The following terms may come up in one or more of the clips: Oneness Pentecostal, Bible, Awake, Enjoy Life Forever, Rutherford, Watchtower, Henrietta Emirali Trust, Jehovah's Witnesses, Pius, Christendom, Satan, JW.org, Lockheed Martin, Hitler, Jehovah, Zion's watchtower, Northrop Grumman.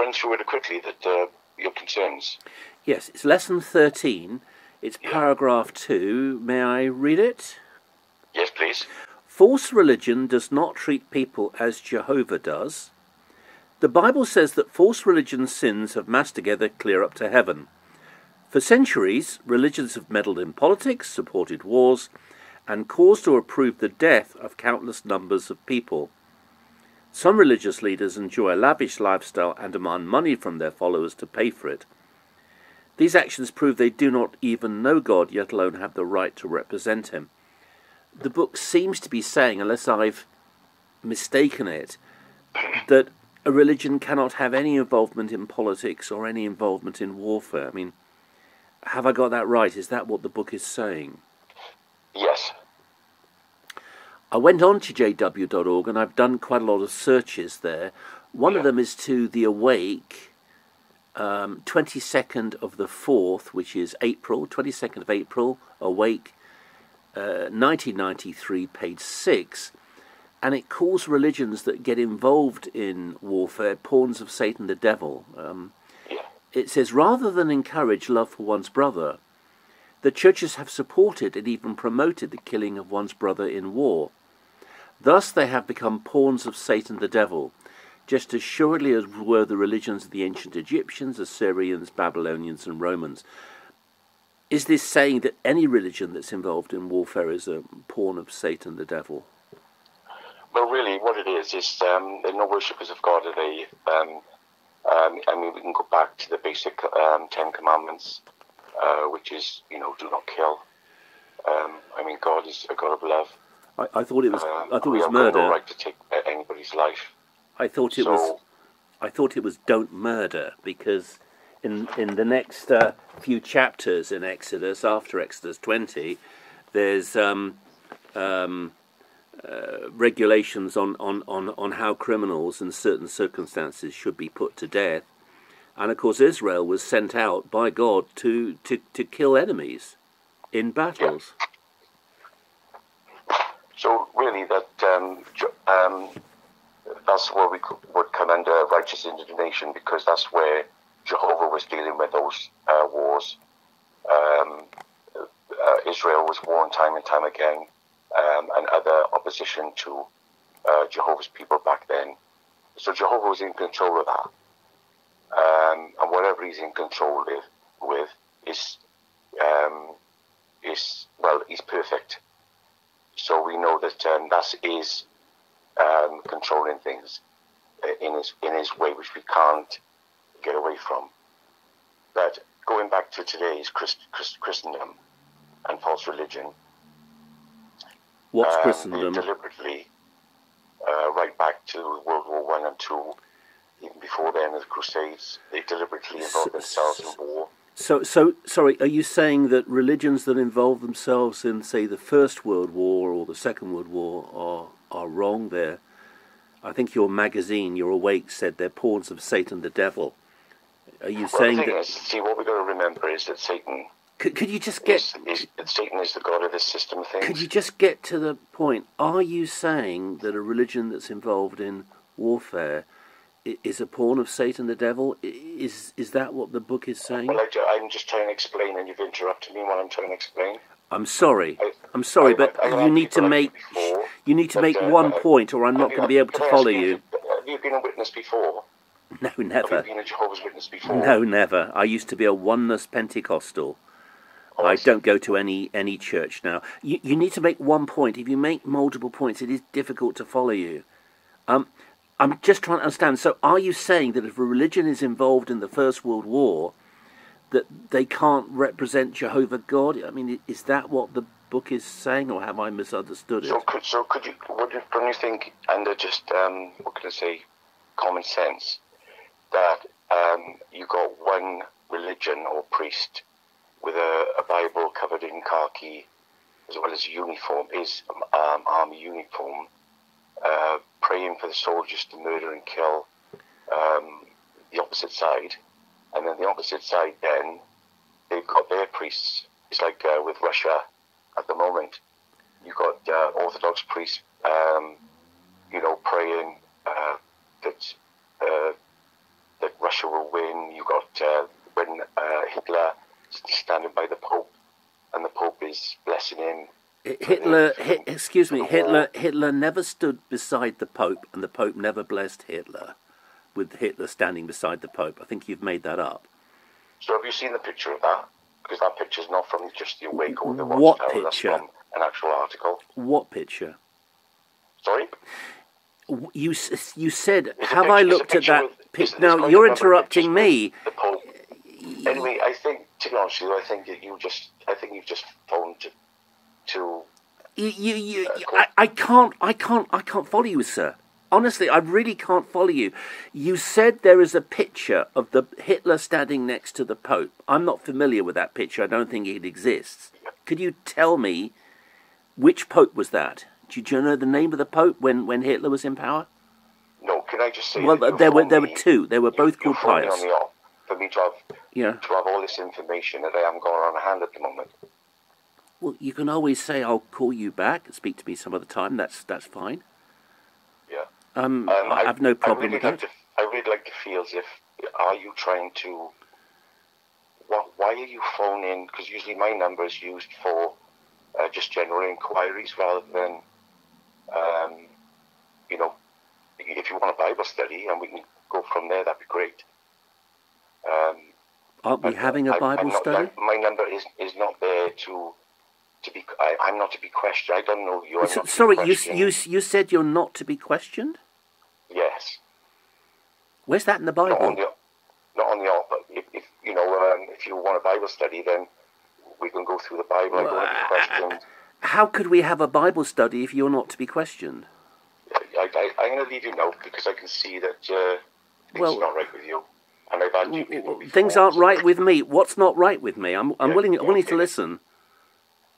run through it quickly, that your concerns. Yes, it's lesson 13. It's paragraph 2. May I read it? Yes, please. False religion does not treat people as Jehovah does. The Bible says that false religion's sins have massed together clear up to heaven. For centuries, religions have meddled in politics, supported wars, and caused or approved the death of countless numbers of people. Some religious leaders enjoy a lavish lifestyle and demand money from their followers to pay for it. These actions prove they do not even know God, yet alone have the right to represent him. The book seems to be saying, unless I've mistaken it, that a religion cannot have any involvement in politics or any involvement in warfare. I mean, have I got that right? Is that what the book is saying? Yes. I went on to JW.org and I've done quite a lot of searches there. One of them is to the Awake, 22nd of the 4th, which is April, 22nd of April, Awake, 1993, page 6. And it calls religions that get involved in warfare pawns of Satan the devil. It says, rather than encourage love for one's brother, the churches have supported and even promoted the killing of one's brother in war. Thus they have become pawns of Satan the devil, just as surely as were the religions of the ancient Egyptians, Assyrians, Babylonians and Romans. Is this saying that any religion that's involved in warfare is a pawn of Satan the devil? Well, really, what it is they're not worshippers of God, are they? I mean, we can go back to the basic 10 commandments, which is, you know, do not kill. I mean, God is a God of love. I thought it was. I thought it was murder. No right to take anybody's life. I thought it was don't murder, because in the next few chapters in Exodus, after Exodus 20, there's regulations on how criminals in certain circumstances should be put to death, and of course Israel was sent out by God to kill enemies in battles. So really, that that's what we would come under righteous indignation, because that's where Jehovah was dealing with those wars. Israel was warned time and time again. And other opposition to Jehovah's people back then. So Jehovah was in control of that. And whatever he's in control with is well, he's perfect. So we know that that is controlling things in his way, which we can't get away from. But going back to today's Christendom and false religion, what's Christendom? Deliberately, right back to World War I and II, even before then, the Crusades, they deliberately involved themselves in war. So, sorry, are you saying that religions that involve themselves in, say, the First World War or the Second World War are wrong? There, I think your magazine, your Awake, said they're pawns of Satan the devil. Are you saying the thing that? Is, see, what we've got to remember is that Satan. Could you just get... Satan is the god of this system of things. Could you just get to the point? Are you saying that a religion that's involved in warfare is a pawn of Satan the devil? Is that what the book is saying? Well, I'm just trying to explain, and you've interrupted me while I'm trying to explain. I'm sorry. I'm sorry, but you need to make one point, or I'm not going to be able to follow you. Have you been a witness before? No, never. Have you been a Jehovah's Witness before? No, never. I used to be a Oneness Pentecostal. I don't go to any church now. You need to make one point. If you make multiple points, it is difficult to follow you. I'm just trying to understand. So are you saying that if a religion is involved in the First World War, that they can't represent Jehovah God? I mean, is that what the book is saying, or have I misunderstood it? So could you? Don't you think, under just, what can I say, common sense, that you got one religion or priest with a Bible covered in khaki, as well as uniform, his army uniform, praying for the soldiers to murder and kill the opposite side, and then the opposite side, then they've got their priests. It's like with Russia at the moment, you've got Orthodox priests, praying that Russia when you got when Hitler standing by the Pope, and the Pope is blessing him. Hitler never stood beside the Pope, and the Pope never blessed Hitler, with Hitler standing beside the Pope. I think you've made that up. So have you seen the picture of that? Because that picture's not from just the Awake or the Watchtower. What picture? That's from an actual article. What picture? Sorry? You said, have I looked at that picture? Now, you're interrupting me. The Pope. Anyway, I think, to be honest with you, I think you've just phoned to I can't follow you, sir. Honestly, I really can't follow you. You said there is a picture of the Hitler standing next to the Pope. I'm not familiar with that picture. I don't think it exists. Could you tell me which Pope was that? Do you know the name of the Pope when Hitler was in power? No, can I just say? Well, there were two. They were both called Pius. For me to have, to have all this information that I haven't got on hand at the moment. Well, you can always say, I'll call you back and speak to me some other time. That's fine. Yeah. I have no problem really with that. I would really like to feel as if, are you trying to... why are you phoning? Because usually my number is used for just general inquiries rather than, if you want a Bible study and we can go from there, that'd be great. Aren't we having a Bible study? My number is not there to be... I'm not to be questioned. I don't know you. Sorry, you said you're not to be questioned? Yes. Where's that in the Bible? Not on the but if you want a Bible study, then we can go through the Bible. Well, I don't have to be questioned. How could we have a Bible study if you're not to be questioned? I'm going to leave you now because I can see that things are not right with you. And I've had you things aren't right with me. What's not right with me? I'm willing to listen.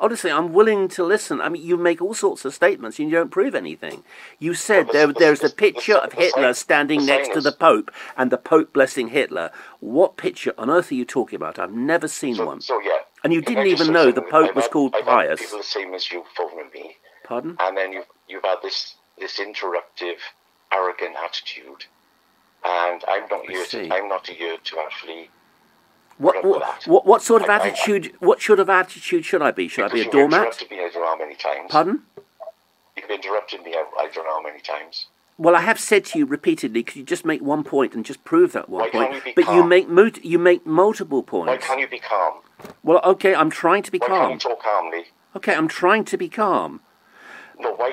Honestly, I'm willing to listen. I mean, you make all sorts of statements and you don't prove anything. You said there's a picture of Hitler standing next to the Pope and the Pope blessing Hitler. What picture on earth are you talking about? I've never seen one. So, yeah. And you didn't even know the Pope was called Pius. People the same as you phoning me. Pardon? And then you've had this interruptive, arrogant attitude. And I'm not here to actually... What sort of attitude should I be? Should I be a doormat? You've interrupted me I don't know how many times. Pardon? You've interrupted me I don't know how many times. Well, I have said to you repeatedly, could you just make one point and just prove that one point? You make multiple points. Why can't you be calm? Well, okay, I'm trying to be calm. Why can't you talk calmly? Okay, I'm trying to be calm. No, why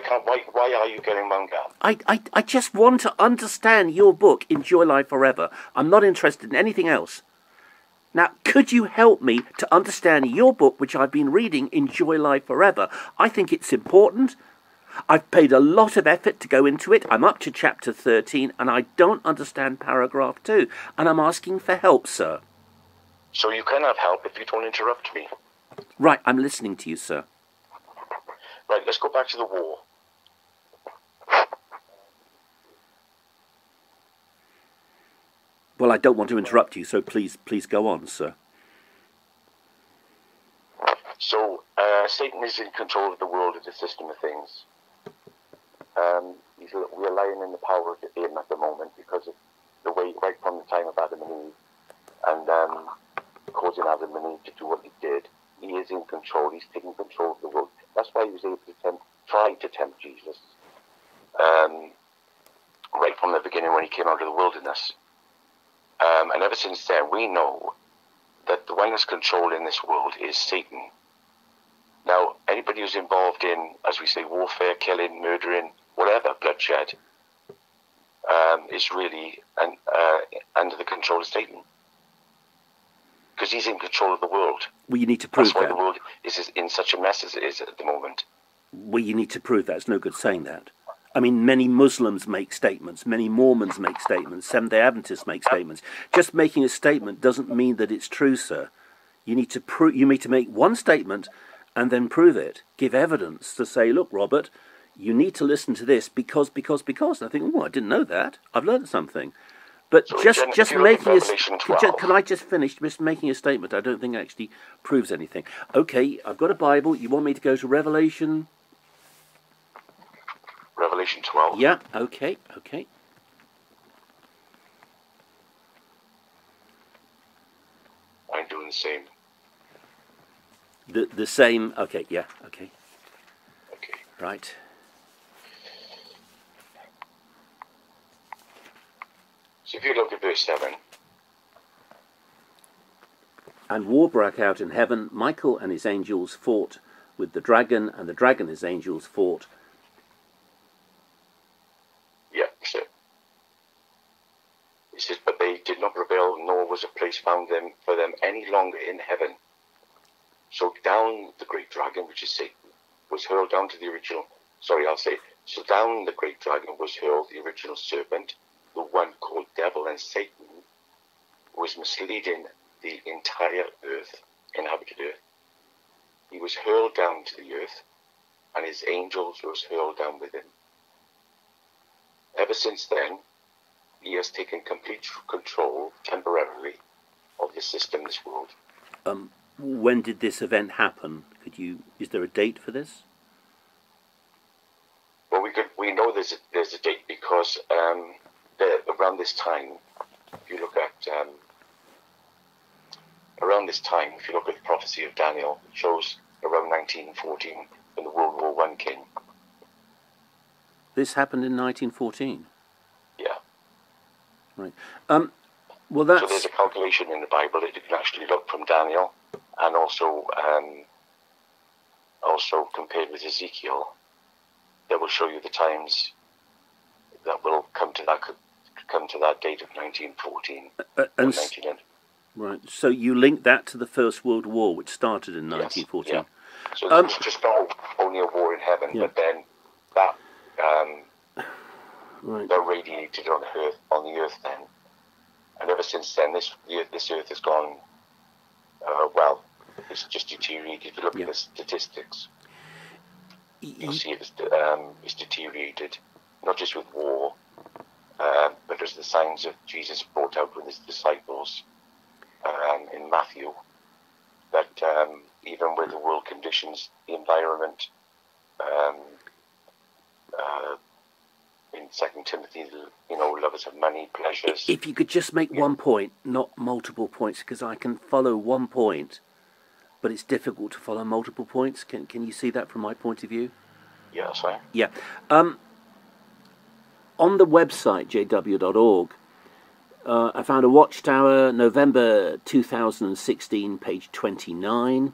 are you getting wound up? I just want to understand your book, Enjoy Life Forever. I'm not interested in anything else. Now, could you help me to understand your book, which I've been reading, Enjoy Life Forever? I think it's important. I've paid a lot of effort to go into it. I'm up to chapter 13, and I don't understand paragraph 2. And I'm asking for help, sir. So you cannot help if you don't interrupt me. Right, I'm listening to you, sir. Right, let's go back to the war. Well, I don't want to interrupt you, so please go on, sir. So, Satan is in control of the world, of the system of things. We're lying in the power of him at the moment because of the way, right from the time of Adam and Eve, and causing Adam and Eve to do what he did. He is in control. He's taking control of the world. That's why he was able to try to tempt Jesus right from the beginning when he came out of the wilderness. And ever since then, we know that the one that's controlling this world is Satan. Now, anybody who's involved in, as we say, warfare, killing, murdering, whatever, bloodshed, is really under the control of Satan. Because he's in control of the world. Well, you need to prove that. That's why the world is in such a mess as it is at the moment. Well, you need to prove that. It's no good saying that. I mean, many Muslims make statements, many Mormons make statements, Seventh-day Adventists make statements. Just making a statement doesn't mean that it's true, sir. You need to make one statement and then prove it. Give evidence to say, look, Robert, you need to listen to this because. And I think, oh, I didn't know that. I've learned something. But so just making a... Can I just finish? Just making a statement I don't think actually proves anything. Okay, I've got a Bible. You want me to go to Revelation... Revelation 12. Yeah, okay. doing the same. The same, okay, yeah, okay. Okay. Right. So if you look at verse 7. And war broke out in heaven. Michael and his angels fought with the dragon, and the dragon and his angels fought. Yeah, that's it. It says, but they did not prevail, nor was a place found them for them any longer in heaven. So down the great dragon, which is Satan, was hurled down to the original, so down the great dragon was hurled the original serpent, the one called devil and Satan, who was misleading the entire earth, inhabited earth. He was hurled down to the earth, and his angels was hurled down with him. Ever since then, he has taken complete control, temporarily, of the system, this world. When did this event happen? Is there a date for this? Well, we know there's a date because around this time, if you look at the prophecy of Daniel, it shows around 1914 when the World War I came. This happened in 1914. Yeah. Right. Well, so there's a calculation in the Bible that you can actually look from Daniel, and also compared with Ezekiel, that will show you the times that will come to that date of 1914 and 1900. Right, so you link that to the First World War, which started in 1914. Yes, yeah. So it's just not only a war in heaven, yeah, but then that that radiated on the earth then, and ever since then, this earth has gone. Well, it's just deteriorated. If you look at the statistics, you'll see it's deteriorated, not just with war, but as the signs of Jesus brought out with his disciples in Matthew, that even with the world conditions, the environment, in 2 Timothy, you know, lovers of money, pleasures. If you could just make one point, not multiple points, because I can follow one point, but it's difficult to follow multiple points. Can you see that from my point of view? Yeah, that's right. Yeah. On the website, JW.org, I found a Watchtower, November 2016, page 29.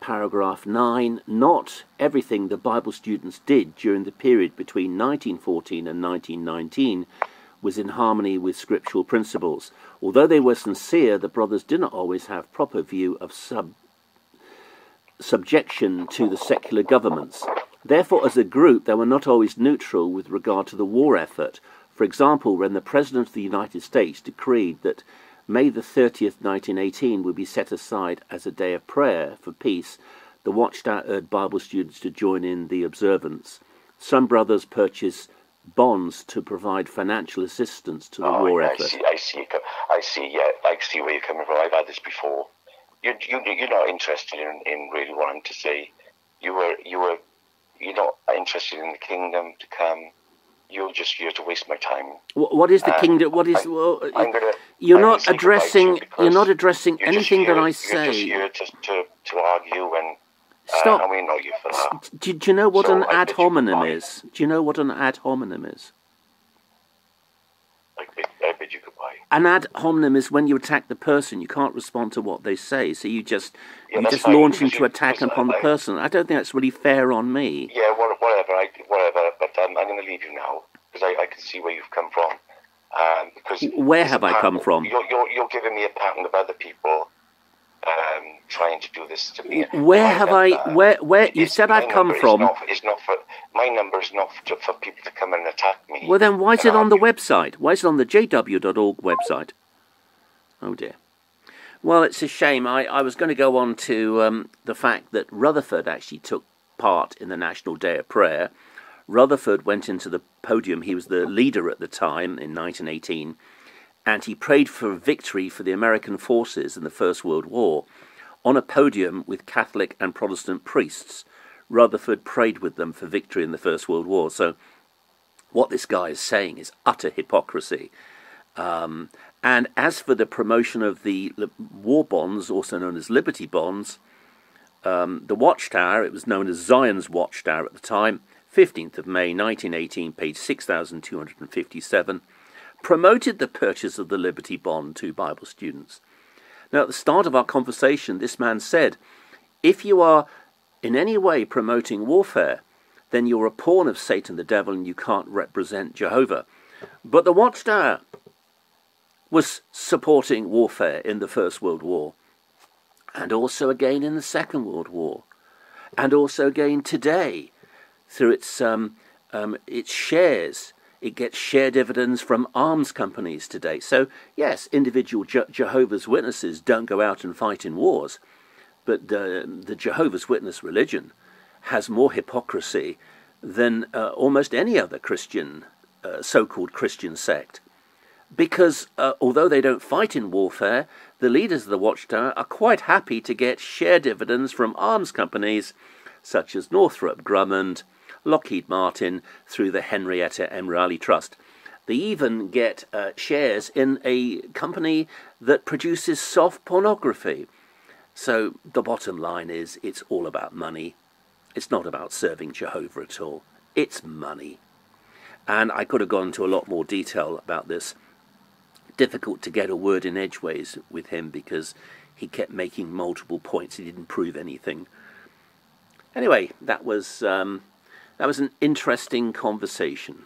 Paragraph 9, not everything the Bible students did during the period between 1914 and 1919 was in harmony with scriptural principles. Although they were sincere, the brothers did not always have proper view of subjection to the secular governments. Therefore, as a group, they were not always neutral with regard to the war effort. For example, when the President of the United States decreed that May the 30th, 1918, would be set aside as a day of prayer for peace, the Watchtower urged Bible students to join in the observance. Some brothers purchased bonds to provide financial assistance to the war effort. I see where you're coming from. I've had this before. You're not interested in really what I'm to say. You're not interested in the kingdom to come. You're just here to waste my time. What is the kingdom? What is? You're not addressing anything that I say. You're just here to argue and. Stop. And we're not here for that. Do you know what an ad hominem is? Do you know what an ad hominem is? I bid you goodbye. An ad hominem is when you attack the person. You can't respond to what they say, so you just launch into attack upon the person. I don't think that's really fair on me. Yeah, whatever. But I'm going to leave you now because I can see where you've come from. Because where have I come from? You're giving me a pattern of other people trying to do this to me. You said I've come from? My number is not for people to come and attack me. Well, then why is it on the website? Why is it on the JW.org website? Oh dear. Well, it's a shame. I was going to go on to the fact that Rutherford actually took part in the National Day of Prayer. Rutherford went into the podium. He was the leader at the time in 1918, and he prayed for victory for the American forces in the First World War. On a podium with Catholic and Protestant priests, Rutherford prayed with them for victory in the First World War. So what this guy is saying is utter hypocrisy. And as for the promotion of the war bonds, also known as Liberty Bonds, the Watchtower, it was known as Zion's Watchtower at the time, 15th of May 1918, page 6257, promoted the purchase of the Liberty Bond to Bible students. Now, at the start of our conversation, this man said, if you are in any way promoting warfare, then you're a pawn of Satan the devil and you can't represent Jehovah. But the Watchtower was supporting warfare in the First World War, and also again in the Second World War, and also again today through its shares. It gets share dividends from arms companies today. So, yes, individual Jehovah's Witnesses don't go out and fight in wars, but the Jehovah's Witness religion has more hypocrisy than almost any other Christian, so-called Christian sect. Because although they don't fight in warfare, the leaders of the Watchtower are quite happy to get share dividends from arms companies such as Northrop Grumman, Lockheed Martin, through the Henrietta Emirali Trust. They even get shares in a company that produces soft pornography. So the bottom line is, it's all about money. It's not about serving Jehovah at all. It's money. And I could have gone into a lot more detail about this. Difficult to get a word in edgeways with him because he kept making multiple points. He didn't prove anything. Anyway, that was an interesting conversation.